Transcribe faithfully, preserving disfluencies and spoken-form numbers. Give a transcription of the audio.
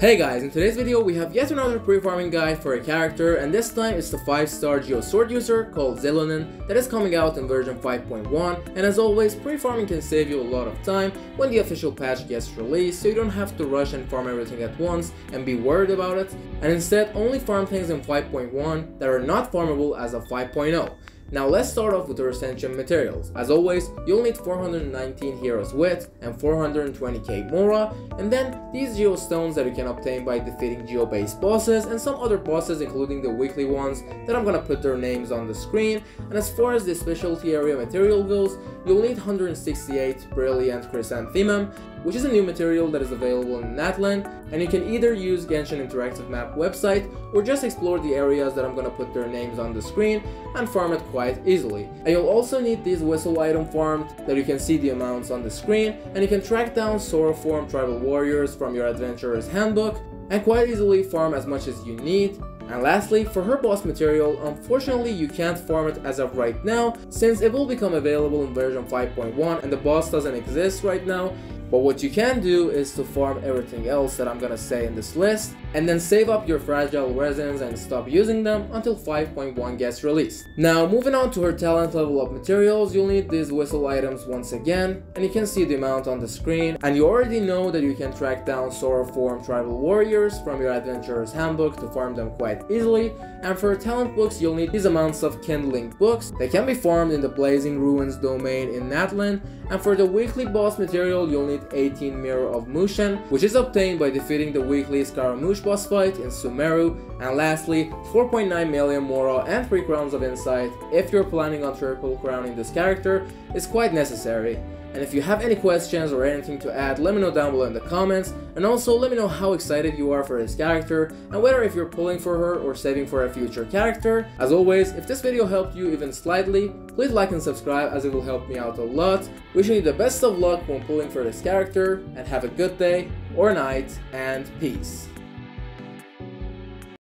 Hey guys, in today's video we have yet another pre-farming guide for a character, and this time it's the five star Geo sword user called Xilonen that is coming out in version five point one, and as always pre-farming can save you a lot of time when the official patch gets released, so you don't have to rush and farm everything at once and be worried about it, and instead only farm things in five point one that are not farmable as of five point oh. Now let's start off with her ascension materials. As always, you'll need four hundred nineteen heroes wit and four hundred twenty k mora, and then these geo stones that you can obtain by defeating geo based bosses and some other bosses including the weekly ones that I'm gonna put their names on the screen. And as far as the specialty area material goes, you'll need one hundred sixty-eight brilliant chrysanthemum, which is a new material that is available in Natlan, and you can either use Genshin Interactive Map website or just explore the areas that I'm gonna put their names on the screen and farm it quite easily. And you'll also need these whistle item farmed that you can see the amounts on the screen, and you can track down Sorrowform tribal warriors from your adventurer's handbook and quite easily farm as much as you need. And lastly, for her boss material, unfortunately you can't farm it as of right now since it will become available in version five point one and the boss doesn't exist right now. But what you can do is to farm everything else that I'm gonna say in this list, and then save up your fragile resins and stop using them until five point one gets released. Now moving on to her talent level up materials, you'll need these whistle items once again, and you can see the amount on the screen, and you already know that you can track down Soraform tribal warriors from your adventurer's handbook to farm them quite easily. And for her talent books, you'll need these amounts of kindling books that can be farmed in the Blazing Ruins domain in Natlan. And for the weekly boss material, you'll need eighteen Mirror of Mushen, which is obtained by defeating the weekly Scaramouche boss fight in Sumeru. And lastly, four point nine million mora and three crowns of insight if you're planning on triple crowning this character is quite necessary. And if you have any questions or anything to add, let me know down below in the comments, and also let me know how excited you are for this character and whether if you're pulling for her or saving for a future character. As always, if this video helped you even slightly, please like and subscribe as it will help me out a lot. Wishing you the best of luck when pulling for this character, and have a good day or night, and peace.